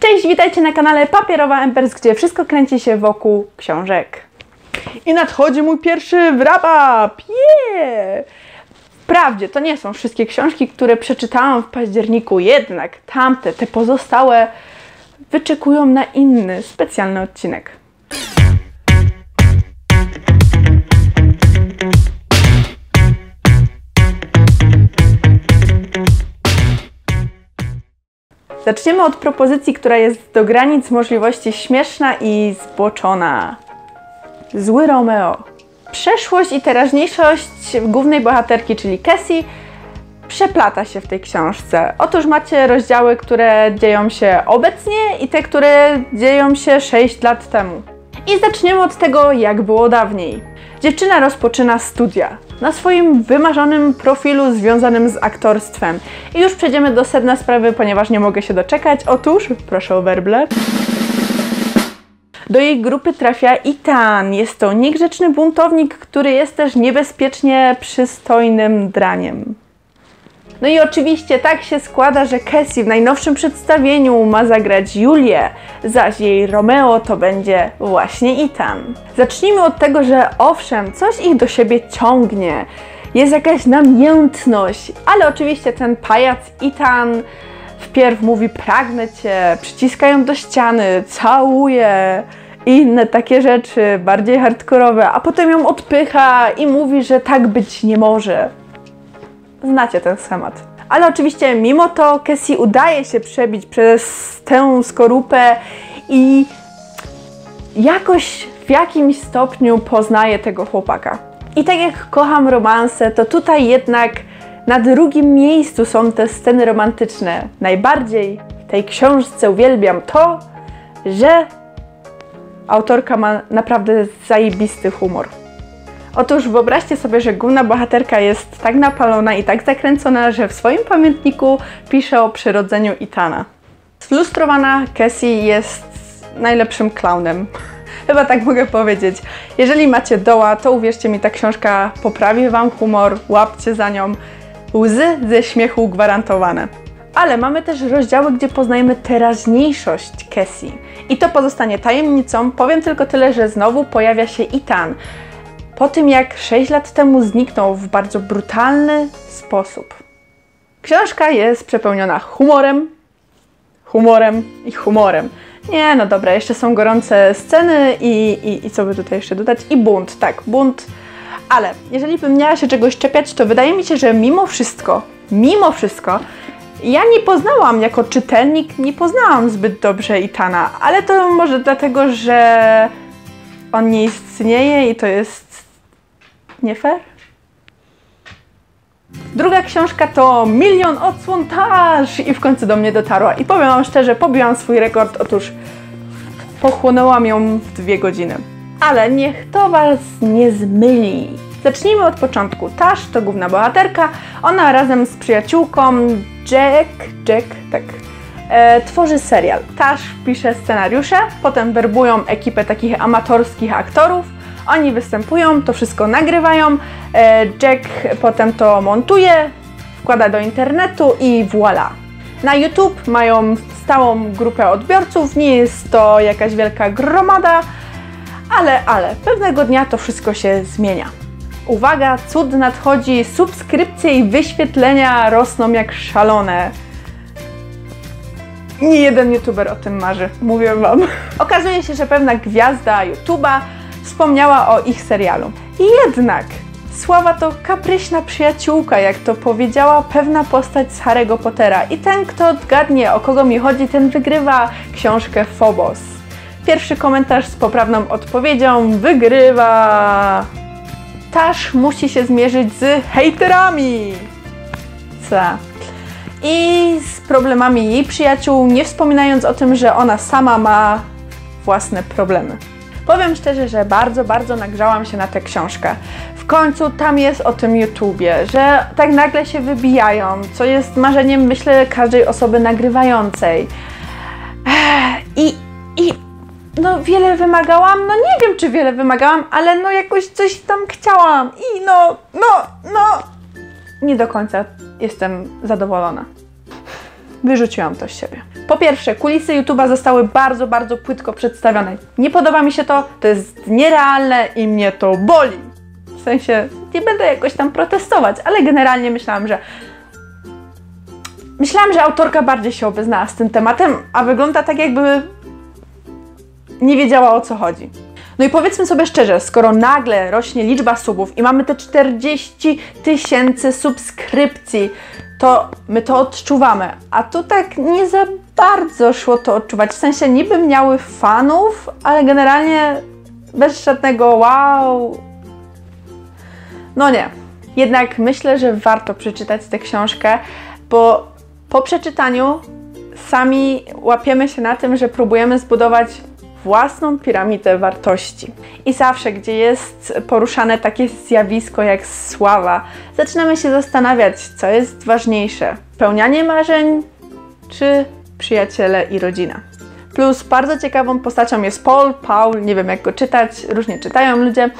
Cześć, witajcie na kanale Papierowa Embers, gdzie wszystko kręci się wokół książek. I nadchodzi mój pierwszy wrap-up! Yeah! Wprawdzie to nie są wszystkie książki, które przeczytałam w październiku, jednak tamte, te pozostałe wyczekują na inny, specjalny odcinek. Zaczniemy od propozycji, która jest do granic możliwości śmieszna i zboczona. Zły Romeo. Przeszłość i teraźniejszość głównej bohaterki, czyli Cassie, przeplata się w tej książce. Otóż macie rozdziały, które dzieją się obecnie i te, które dzieją się 6 lat temu. I zaczniemy od tego, jak było dawniej. Dziewczyna rozpoczyna studia na swoim wymarzonym profilu związanym z aktorstwem. I już przejdziemy do sedna sprawy, ponieważ nie mogę się doczekać. Otóż, proszę o werble. Do jej grupy trafia Itaan. Jest to niegrzeczny buntownik, który jest też niebezpiecznie przystojnym draniem. No i oczywiście tak się składa, że Cassie w najnowszym przedstawieniu ma zagrać Julię, zaś jej Romeo to będzie właśnie Ethan. Zacznijmy od tego, że owszem, coś ich do siebie ciągnie, jest jakaś namiętność, ale oczywiście ten pajac Ethan wpierw mówi pragnę cię, przyciska ją do ściany, całuje i inne takie rzeczy, bardziej hardkorowe, a potem ją odpycha i mówi, że tak być nie może. Znacie ten schemat. Ale oczywiście mimo to Cassie udaje się przebić przez tę skorupę i jakoś w jakimś stopniu poznaje tego chłopaka. I tak jak kocham romanse, to tutaj jednak na drugim miejscu są te sceny romantyczne. Najbardziej w tej książce uwielbiam to, że autorka ma naprawdę zajebisty humor. Otóż wyobraźcie sobie, że główna bohaterka jest tak napalona i tak zakręcona, że w swoim pamiętniku pisze o przyrodzeniu Etana. Sfrustrowana Cassie jest najlepszym klaunem. Chyba tak mogę powiedzieć. Jeżeli macie doła, to uwierzcie mi, ta książka poprawi wam humor, łapcie za nią. Łzy ze śmiechu gwarantowane. Ale mamy też rozdziały, gdzie poznajemy teraźniejszość Cassie. I to pozostanie tajemnicą. Powiem tylko tyle, że znowu pojawia się Etan. Po tym jak 6 lat temu zniknął w bardzo brutalny sposób. Książka jest przepełniona humorem, humorem i humorem. Nie, no dobra, jeszcze są gorące sceny i co by tutaj jeszcze dodać? I bunt, tak, bunt. Ale jeżeli bym miała się czegoś czepiać, to wydaje mi się, że mimo wszystko, ja nie poznałam jako czytelnik, nie poznałam zbyt dobrze Etana, ale to może dlatego, że on nie istnieje i to jest nie fair? Druga książka to Milion odsłon Tasz i w końcu do mnie dotarła. I powiem wam szczerze, pobiłam swój rekord, otóż pochłonęłam ją w 2 godziny. Ale niech to was nie zmyli. Zacznijmy od początku. Tasz to główna bohaterka, ona razem z przyjaciółką Jack, tak, tworzy serial. Tasz pisze scenariusze, potem werbują ekipę takich amatorskich aktorów. Oni występują, to wszystko nagrywają, Jack potem to montuje, wkłada do internetu i voilà. Na YouTube mają stałą grupę odbiorców, nie jest to jakaś wielka gromada, ale pewnego dnia to wszystko się zmienia. Uwaga, cud nadchodzi, subskrypcje i wyświetlenia rosną jak szalone. Nie jeden YouTuber o tym marzy, mówię wam. Okazuje się, że pewna gwiazda YouTuba wspomniała o ich serialu. I jednak sława to kapryśna przyjaciółka, jak to powiedziała pewna postać z Harry'ego Pottera. I ten, kto odgadnie, o kogo mi chodzi, ten wygrywa książkę Phobos. Pierwszy komentarz z poprawną odpowiedzią wygrywa. Tasz musi się zmierzyć z hejterami. Co? I z problemami jej przyjaciół, nie wspominając o tym, że ona sama ma własne problemy. Powiem szczerze, że bardzo nagrzałam się na tę książkę. W końcu tam jest o tym YouTubie, że tak nagle się wybijają, co jest marzeniem, myślę, każdej osoby nagrywającej. I no wiele wymagałam, no nie wiem, czy wiele wymagałam, ale no jakoś coś tam chciałam i no nie do końca jestem zadowolona. wyrzuciłam to z siebie. Po pierwsze, kulisy YouTube'a zostały bardzo, bardzo płytko przedstawione. Nie podoba mi się to, to jest nierealne i mnie to boli. W sensie, nie będę jakoś tam protestować, ale generalnie myślałam, że autorka bardziej się obeznała z tym tematem, a wygląda tak, jakby nie wiedziała, o co chodzi. No i powiedzmy sobie szczerze, skoro nagle rośnie liczba subów i mamy te 40 000 subskrypcji, to my to odczuwamy, a tu tak nie za bardzo szło to odczuwać. W sensie niby miały fanów, ale generalnie bez żadnego wow. No nie. Jednak myślę, że warto przeczytać tę książkę, bo po przeczytaniu sami łapiemy się na tym, że próbujemy zbudować własną piramidę wartości. I zawsze, gdzie jest poruszane takie zjawisko jak sława, zaczynamy się zastanawiać, co jest ważniejsze: spełnianie marzeń czy przyjaciele i rodzina. Plus bardzo ciekawą postacią jest Paul, nie wiem jak go czytać, różnie czytają ludzie.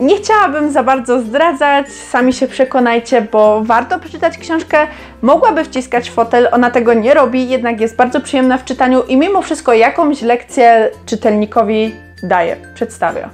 Nie chciałabym za bardzo zdradzać, sami się przekonajcie, bo warto przeczytać książkę. Mogłaby wciskać fotel, ona tego nie robi, jednak jest bardzo przyjemna w czytaniu i mimo wszystko jakąś lekcję czytelnikowi daje, przedstawia.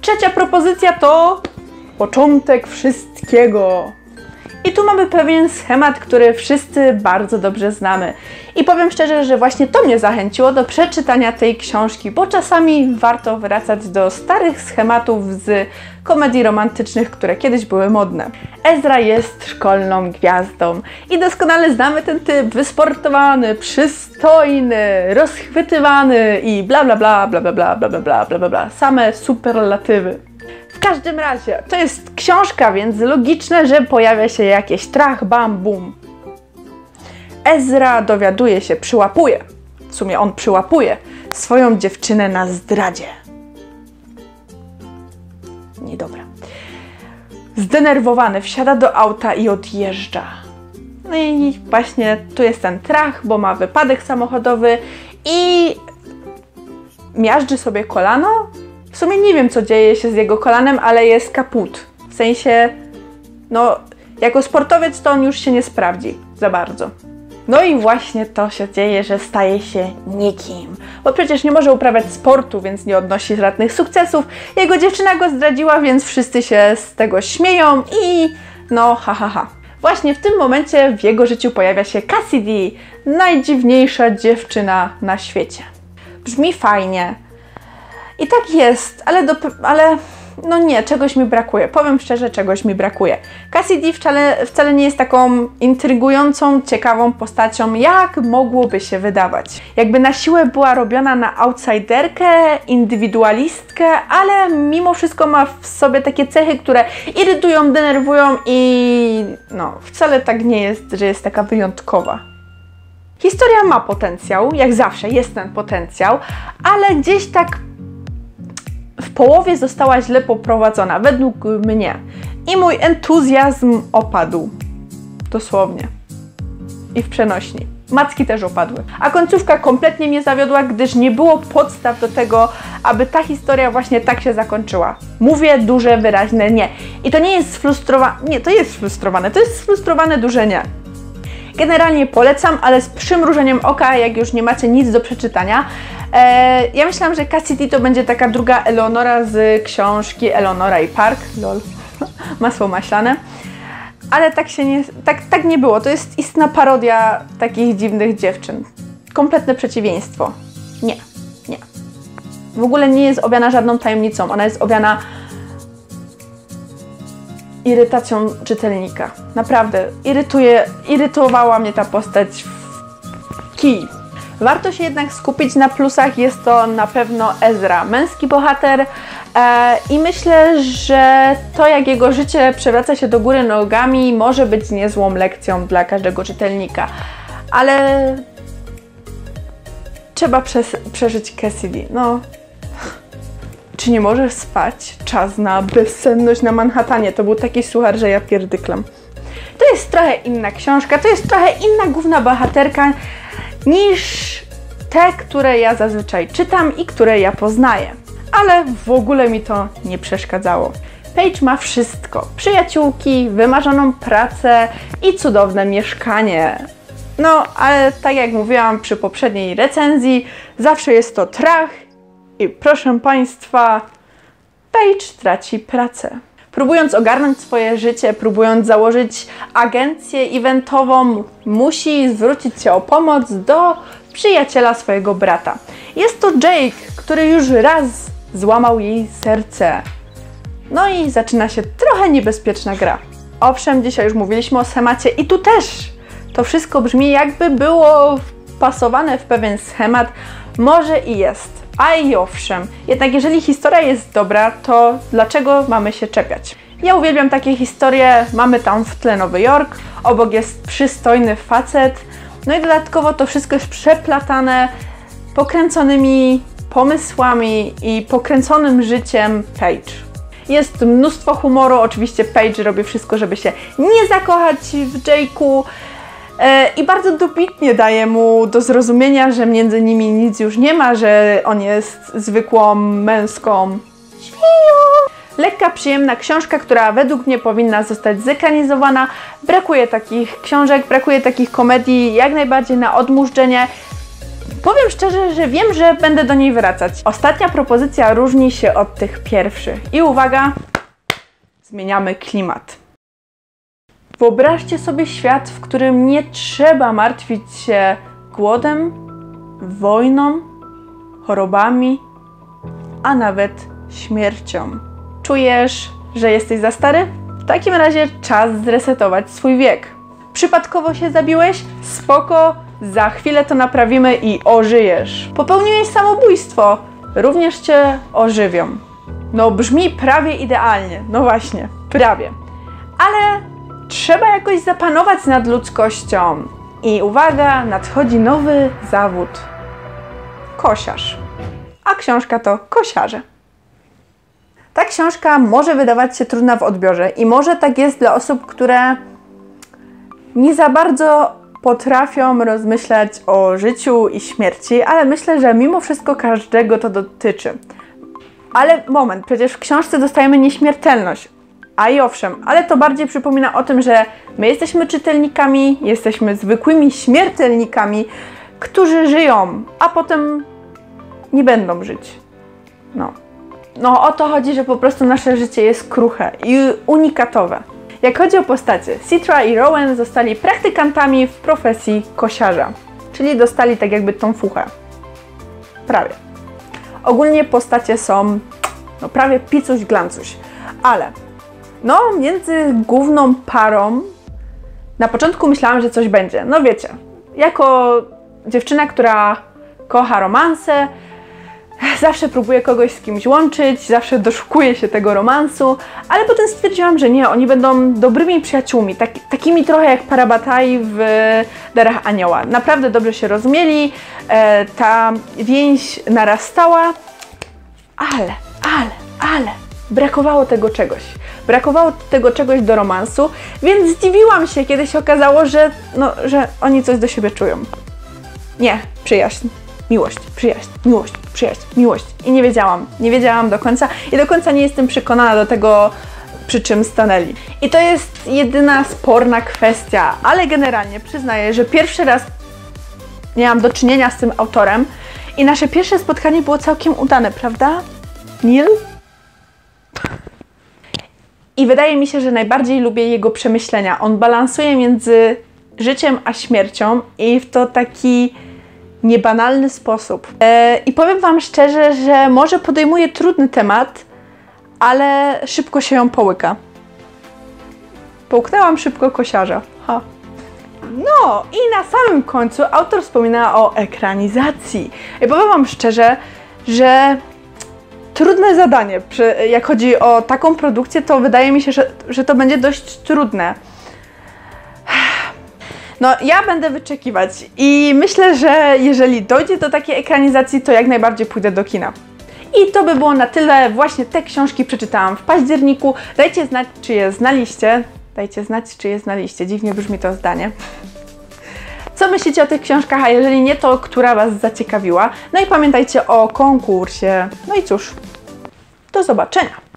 Trzecia propozycja to początek wszystkiego. I tu mamy pewien schemat, który wszyscy bardzo dobrze znamy. I powiem szczerze, że właśnie to mnie zachęciło do przeczytania tej książki, bo czasami warto wracać do starych schematów z komedii romantycznych, które kiedyś były modne. Ezra jest szkolną gwiazdą i doskonale znamy ten typ: wysportowany, przystojny, rozchwytywany i bla bla bla bla bla bla bla bla bla bla. Same superlatywy. W każdym razie, to jest książka, więc logiczne, że pojawia się jakieś trach, bam, bum. Ezra dowiaduje się, przyłapuje, w sumie on przyłapuje swoją dziewczynę na zdradzie. Niedobra. Zdenerwowany wsiada do auta i odjeżdża. No i właśnie tu jest ten trach, bo ma wypadek samochodowy i miażdży sobie kolano. W sumie nie wiem, co dzieje się z jego kolanem, ale jest kaput. W sensie, no, jako sportowiec to on już się nie sprawdzi za bardzo. No i właśnie to się dzieje, że staje się nikim. Bo przecież nie może uprawiać sportu, więc nie odnosi żadnych sukcesów. Jego dziewczyna go zdradziła, więc wszyscy się z tego śmieją i no, ha, ha, ha. Właśnie w tym momencie w jego życiu pojawia się Cassidy, najdziwniejsza dziewczyna na świecie. Brzmi fajnie. I tak jest, ale no nie, czegoś mi brakuje. Powiem szczerze, czegoś mi brakuje. Cassidy wcale nie jest taką intrygującą, ciekawą postacią, jak mogłoby się wydawać. Jakby na siłę była robiona na outsiderkę, indywidualistkę, ale mimo wszystko ma w sobie takie cechy, które irytują, denerwują i no, wcale tak nie jest, że jest taka wyjątkowa. Historia ma potencjał, jak zawsze jest ten potencjał, ale gdzieś tak w połowie została źle poprowadzona, według mnie. I mój entuzjazm opadł. Dosłownie. I w przenośni. Macki też opadły. A końcówka kompletnie mnie zawiodła, gdyż nie było podstaw do tego, aby ta historia właśnie tak się zakończyła. Mówię duże, wyraźne nie. I to nie jest sfrustrowane. Nie, to jest sfrustrowane. To jest sfrustrowane duże nie. Generalnie polecam, ale z przymrużeniem oka, jak już nie macie nic do przeczytania. Ja myślałam, że Cassidy to będzie taka druga Eleonora z książki Eleonora i Park. Lol. Masło maślane. Ale tak nie było. To jest istna parodia takich dziwnych dziewczyn. Kompletne przeciwieństwo. Nie. Nie. W ogóle nie jest owiana żadną tajemnicą. Ona jest owiana irytacją czytelnika. Naprawdę. Irytowała mnie ta postać w kij. Warto się jednak skupić na plusach, jest to na pewno Ezra, męski bohater i myślę, że to jak jego życie przewraca się do góry nogami może być niezłą lekcją dla każdego czytelnika, ale trzeba przeżyć Cassidy, no. Czy nie możesz spać? Czas na bezsenność na Manhattanie, to był taki suchar, że ja pierdyklam. To jest trochę inna książka, to jest trochę inna główna bohaterka niż te, które ja zazwyczaj czytam i które ja poznaję. Ale w ogóle mi to nie przeszkadzało. Paige ma wszystko. Przyjaciółki, wymarzoną pracę i cudowne mieszkanie. No, ale tak jak mówiłam przy poprzedniej recenzji, zawsze jest to trach i proszę Państwa, Paige traci pracę. Próbując ogarnąć swoje życie, próbując założyć agencję eventową, musi zwrócić się o pomoc do przyjaciela swojego brata. Jest to Jake, który już raz złamał jej serce. No i zaczyna się trochę niebezpieczna gra. Owszem, dzisiaj już mówiliśmy o schemacie i tu też to wszystko brzmi, jakby było wpasowane w pewien schemat. Może i jest, a i owszem. Jednak jeżeli historia jest dobra, to dlaczego mamy się czepiać? Ja uwielbiam takie historie, mamy tam w tle Nowy Jork, obok jest przystojny facet, no i dodatkowo to wszystko jest przeplatane pokręconymi pomysłami i pokręconym życiem Paige. Jest mnóstwo humoru, oczywiście Paige robi wszystko, żeby się nie zakochać w Jake'u i bardzo dobitnie daje mu do zrozumienia, że między nimi nic już nie ma, że on jest zwykłą męską świnią. Lekka, przyjemna książka, która według mnie powinna zostać zekranizowana. Brakuje takich książek, brakuje takich komedii, jak najbardziej na odmurzczenie. Powiem szczerze, że wiem, że będę do niej wracać. Ostatnia propozycja różni się od tych pierwszych. I uwaga, zmieniamy klimat. Wyobraźcie sobie świat, w którym nie trzeba martwić się głodem, wojną, chorobami, a nawet śmiercią. Czujesz, że jesteś za stary? W takim razie czas zresetować swój wiek. Przypadkowo się zabiłeś? Spoko. Za chwilę to naprawimy i ożyjesz. Popełniłeś samobójstwo, również cię ożywią. No brzmi prawie idealnie, no właśnie, prawie. Ale trzeba jakoś zapanować nad ludzkością. I uwaga, nadchodzi nowy zawód. Kosiarz. A książka to Kosiarze. Ta książka może wydawać się trudna w odbiorze i może tak jest dla osób, które nie za bardzo potrafią rozmyślać o życiu i śmierci, ale myślę, że mimo wszystko każdego to dotyczy. Ale moment, przecież w książce dostajemy nieśmiertelność. A i owszem, ale to bardziej przypomina o tym, że my jesteśmy czytelnikami, jesteśmy zwykłymi śmiertelnikami, którzy żyją, a potem nie będą żyć. No o to chodzi, że po prostu nasze życie jest kruche i unikatowe. Jak chodzi o postacie, Citra i Rowan zostali praktykantami w profesji kosiarza, czyli dostali tak jakby tą fuchę. Prawie. Ogólnie postacie są no prawie picuś glancuś, ale no między główną parą na początku myślałam, że coś będzie. No wiecie, jako dziewczyna, która kocha romanse, zawsze próbuję kogoś z kimś łączyć, zawsze doszukuję się tego romansu, ale potem stwierdziłam, że nie, oni będą dobrymi przyjaciółmi, takimi trochę jak Parabatai w Darach Anioła. Naprawdę dobrze się rozumieli, ta więź narastała, ale brakowało tego czegoś. Brakowało tego czegoś do romansu, więc zdziwiłam się, kiedy się okazało, że, że oni coś do siebie czują. Nie, przyjaźń. Miłość, przyjaźń, miłość, przyjaźń, miłość. I nie wiedziałam do końca i do końca nie jestem przekonana do tego, przy czym stanęli. I to jest jedyna sporna kwestia, ale generalnie przyznaję, że pierwszy raz miałam do czynienia z tym autorem i nasze pierwsze spotkanie było całkiem udane, prawda? Neil? I wydaje mi się, że najbardziej lubię jego przemyślenia. On balansuje między życiem a śmiercią i w to taki niebanalny sposób. I powiem Wam szczerze, że może podejmuje trudny temat, ale szybko się ją połyka. Połknęłam szybko Kosiarza. Ha. No i na samym końcu autor wspomina o ekranizacji. I powiem Wam szczerze, że trudne zadanie, jak chodzi o taką produkcję, to wydaje mi się, że to będzie dość trudne. No, ja będę wyczekiwać i myślę, że jeżeli dojdzie do takiej ekranizacji, to jak najbardziej pójdę do kina. I to by było na tyle. Właśnie te książki przeczytałam w październiku. Dajcie znać, czy je znaliście. Dajcie znać, czy je znaliście. Dziwnie brzmi to zdanie. Co myślicie o tych książkach, a jeżeli nie, to która Was zaciekawiła? No i pamiętajcie o konkursie. No i cóż, do zobaczenia.